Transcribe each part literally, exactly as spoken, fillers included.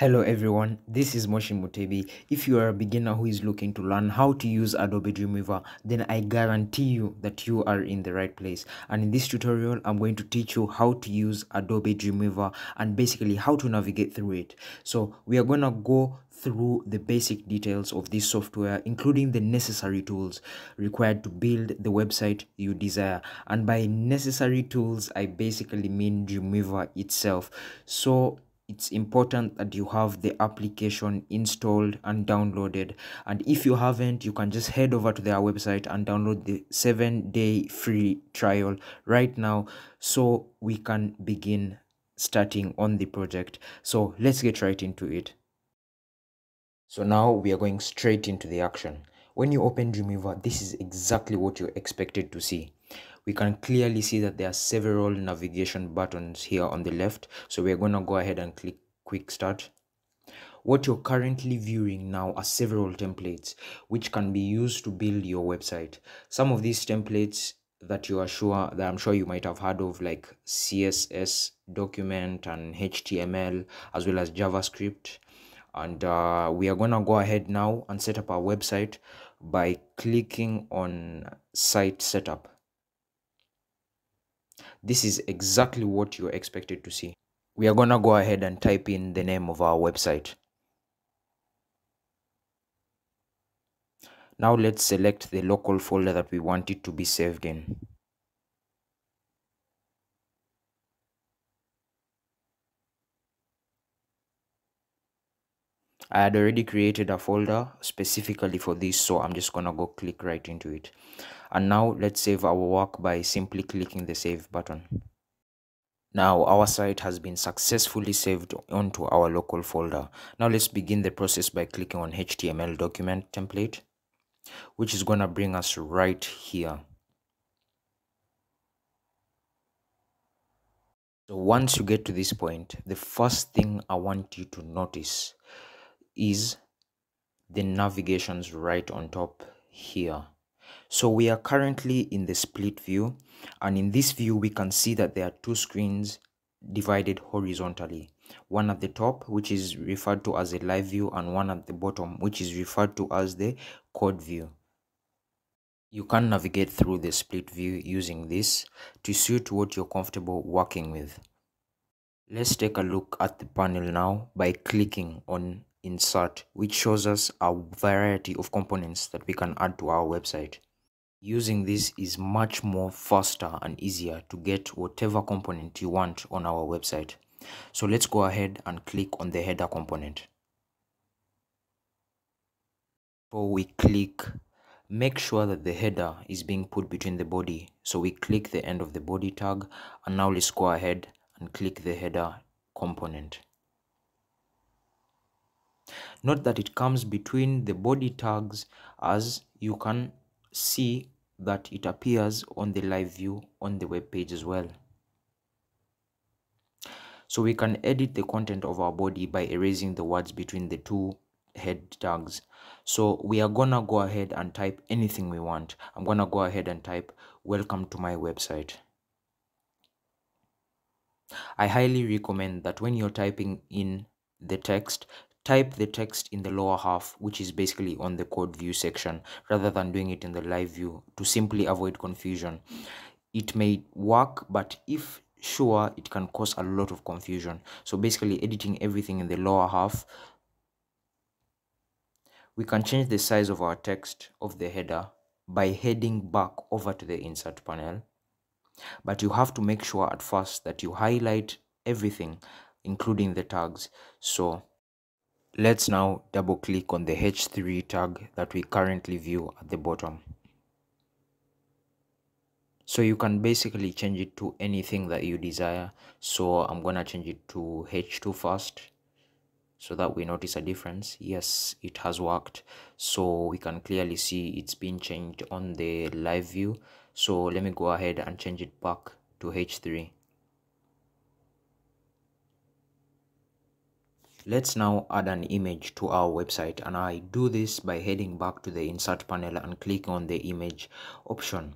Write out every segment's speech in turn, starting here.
Hello everyone, this is Moshi Mutebi. If you are a beginner who is looking to learn how to use Adobe Dreamweaver, then I guarantee you that you are in the right place. And in this tutorial, I'm going to teach you how to use Adobe Dreamweaver and basically how to navigate through it. So we are going to go through the basic details of this software, including the necessary tools required to build the website you desire. And by necessary tools, I basically mean Dreamweaver itself. So it's important that you have the application installed and downloaded, and if you haven't, you can just head over to their website and download the seven day free trial right now so we can begin starting on the project. So let's get right into it. So now we are going straight into the action. When you open Dreamweaver, this is exactly what you're expected to see. We can clearly see that there are several navigation buttons here on the left, so we're going to go ahead and click quick start. What you're currently viewing now are several templates which can be used to build your website. Some of these templates that you are sure that I'm sure you might have heard of, like C S S document and H T M L, as well as JavaScript. And uh, we are going to go ahead now and set up our website by clicking on site setup. This is exactly what you're expected to see. We are going to go ahead and type in the name of our website. Now let's select the local folder that we want it to be saved in. I had already created a folder specifically for this, so I'm just gonna go click right into it. And now let's save our work by simply clicking the save button. Now our site has been successfully saved onto our local folder. Now let's begin the process by clicking on H T M L document template, which is gonna bring us right here. So once you get to this point, the first thing I want you to notice is the navigations right on top here. So we are currently in the split view, and in this view we can see that there are two screens divided horizontally, one at the top, which is referred to as a live view, and one at the bottom, which is referred to as the code view. You can navigate through the split view using this to suit what you're comfortable working with. Let's take a look at the panel now by clicking on Insert, which shows us a variety of components that we can add to our website. Using this is much more faster and easier to get whatever component you want on our website. So let's go ahead and click on the header component. Before we click, make sure that the header is being put between the body. So we click the end of the body tag, and now let's go ahead and click the header component. Note that it comes between the body tags, as you can see that it appears on the live view on the web page as well. So we can edit the content of our body by erasing the words between the two head tags. So we are gonna go ahead and type anything we want. I'm gonna go ahead and type "Welcome to my website." I highly recommend that when you're typing in the text, type the text in the lower half, which is basically on the code view section, rather than doing it in the live view, to simply avoid confusion. It may work, but if sure, it can cause a lot of confusion. So basically editing everything in the lower half. We can change the size of our text of the header by heading back over to the insert panel, but you have to make sure at first that you highlight everything, including the tags. So let's now double click on the H three tag that we currently view at the bottom. So you can basically change it to anything that you desire. So I'm gonna change it to H two first so that we notice a difference. Yes, it has worked. So we can clearly see it's been changed on the live view. So let me go ahead and change it back to H three. Let's now add an image to our website, and I do this by heading back to the insert panel and clicking on the image option.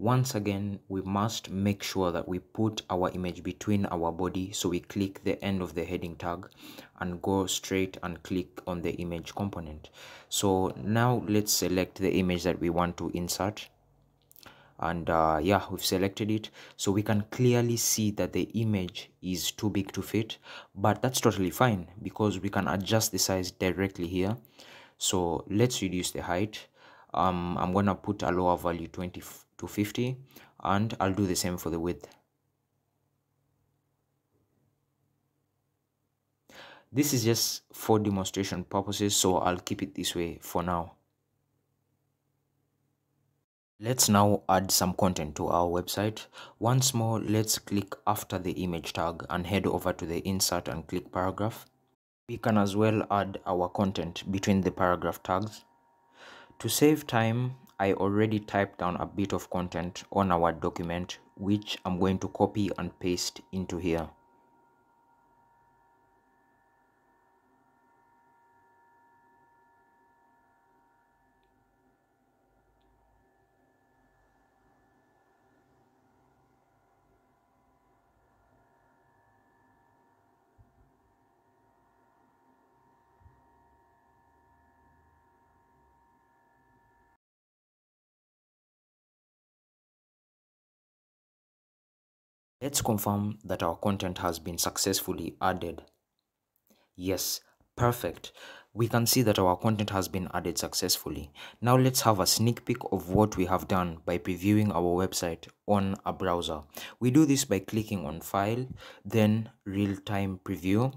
Once again, we must make sure that we put our image between our body, so we click the end of the heading tag and go straight and click on the image component. So now let's select the image that we want to insert, and uh, yeah, we've selected it, so we can clearly see that the image is too big to fit, but that's totally fine because we can adjust the size directly here. So let's reduce the height. um I'm gonna put a lower value, twenty to fifty, and I'll do the same for the width. This is just for demonstration purposes, so I'll keep it this way for now. Let's now add some content to our website. Once more, let's click after the image tag and head over to the insert and click paragraph. We can as well add our content between the paragraph tags. To save time, I already typed down a bit of content on our document, which I'm going to copy and paste into here. Let's confirm that our content has been successfully added. Yes, perfect. We can see that our content has been added successfully. Now let's have a sneak peek of what we have done by previewing our website on a browser. We do this by clicking on File, then Real-Time Preview.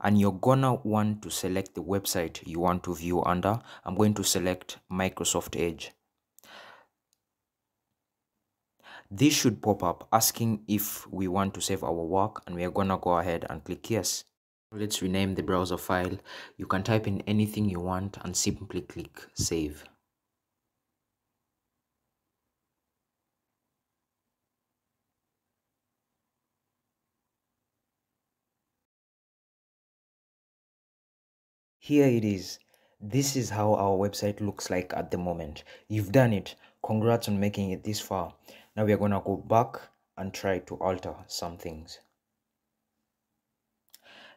And you're gonna want to select the website you want to view under. I'm going to select Microsoft Edge. This should pop up asking if we want to save our work, and we are gonna go ahead and click yes. Let's rename the browser file. You can type in anything you want and simply click save. Here it is. This is how our website looks like at the moment. You've done it. Congrats on making it this far. Now we are going to go back and try to alter some things.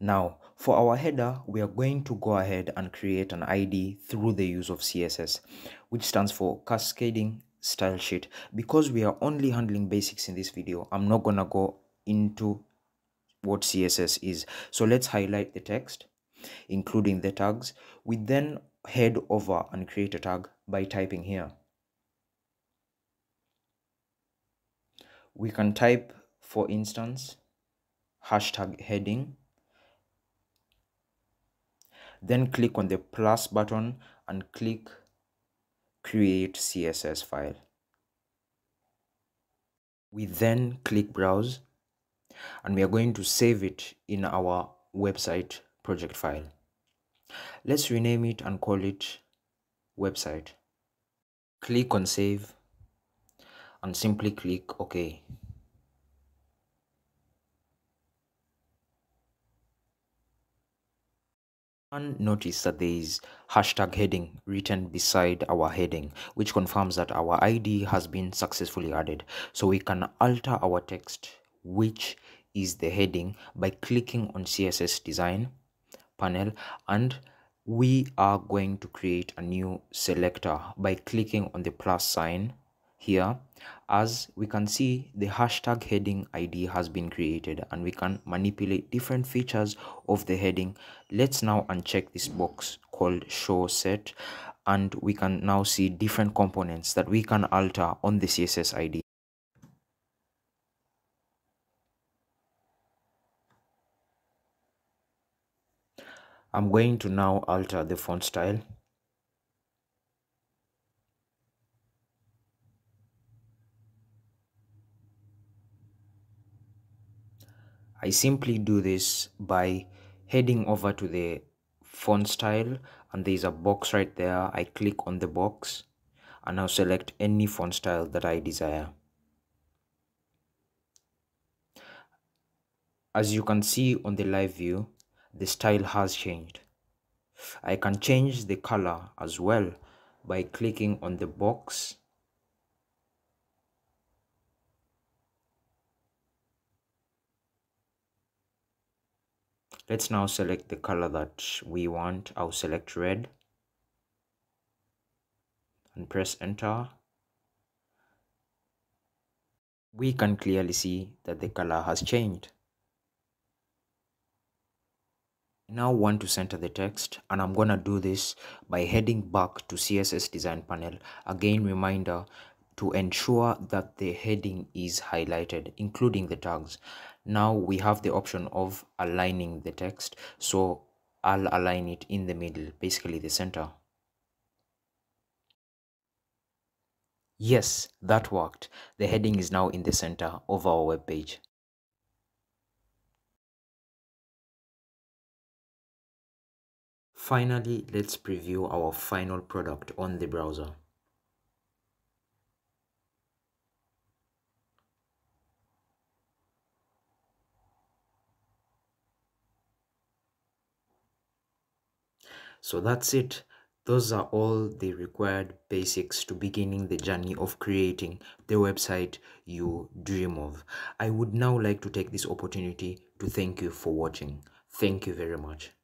Now for our header, we are going to go ahead and create an I D through the use of C S S, which stands for Cascading Style Sheet. Because we are only handling basics in this video, I'm not going to go into what C S S is. So let's highlight the text, including the tags. We then head over and create a tag by typing here. We can type, for instance, hashtag heading, then click on the plus button and click create C S S file. We then click browse, and we are going to save it in our website project file. Let's rename it and call it website. Click on save and simply click OK. And notice that there is hashtag heading written beside our heading, which confirms that our I D has been successfully added. So we can alter our text, which is the heading, by clicking on C S S design panel, and we are going to create a new selector by clicking on the plus sign here. As we can see, the hashtag heading I D has been created, and we can manipulate different features of the heading. Let's now uncheck this box called show set, and we can now see different components that we can alter on the C S S I D. I'm going to now alter the font style. I simply do this by heading over to the font style, and there's a box right there. I click on the box and I'll select any font style that I desire. As you can see on the live view, the style has changed. I can change the color as well by clicking on the box Let's now select the color that we want. I'll select red and press enter. We can clearly see that the color has changed. Now I want to center the text, and I'm gonna do this by heading back to C S S design panel. Again, reminder to ensure that the heading is highlighted, including the tags. Now we have the option of aligning the text, so I'll align it in the middle, basically the center. Yes, that worked. The heading is now in the center of our web page. Finally, let's preview our final product on the browser. So that's it. Those are all the required basics to beginning the journey of creating the website you dream of. I would now like to take this opportunity to thank you for watching. Thank you very much.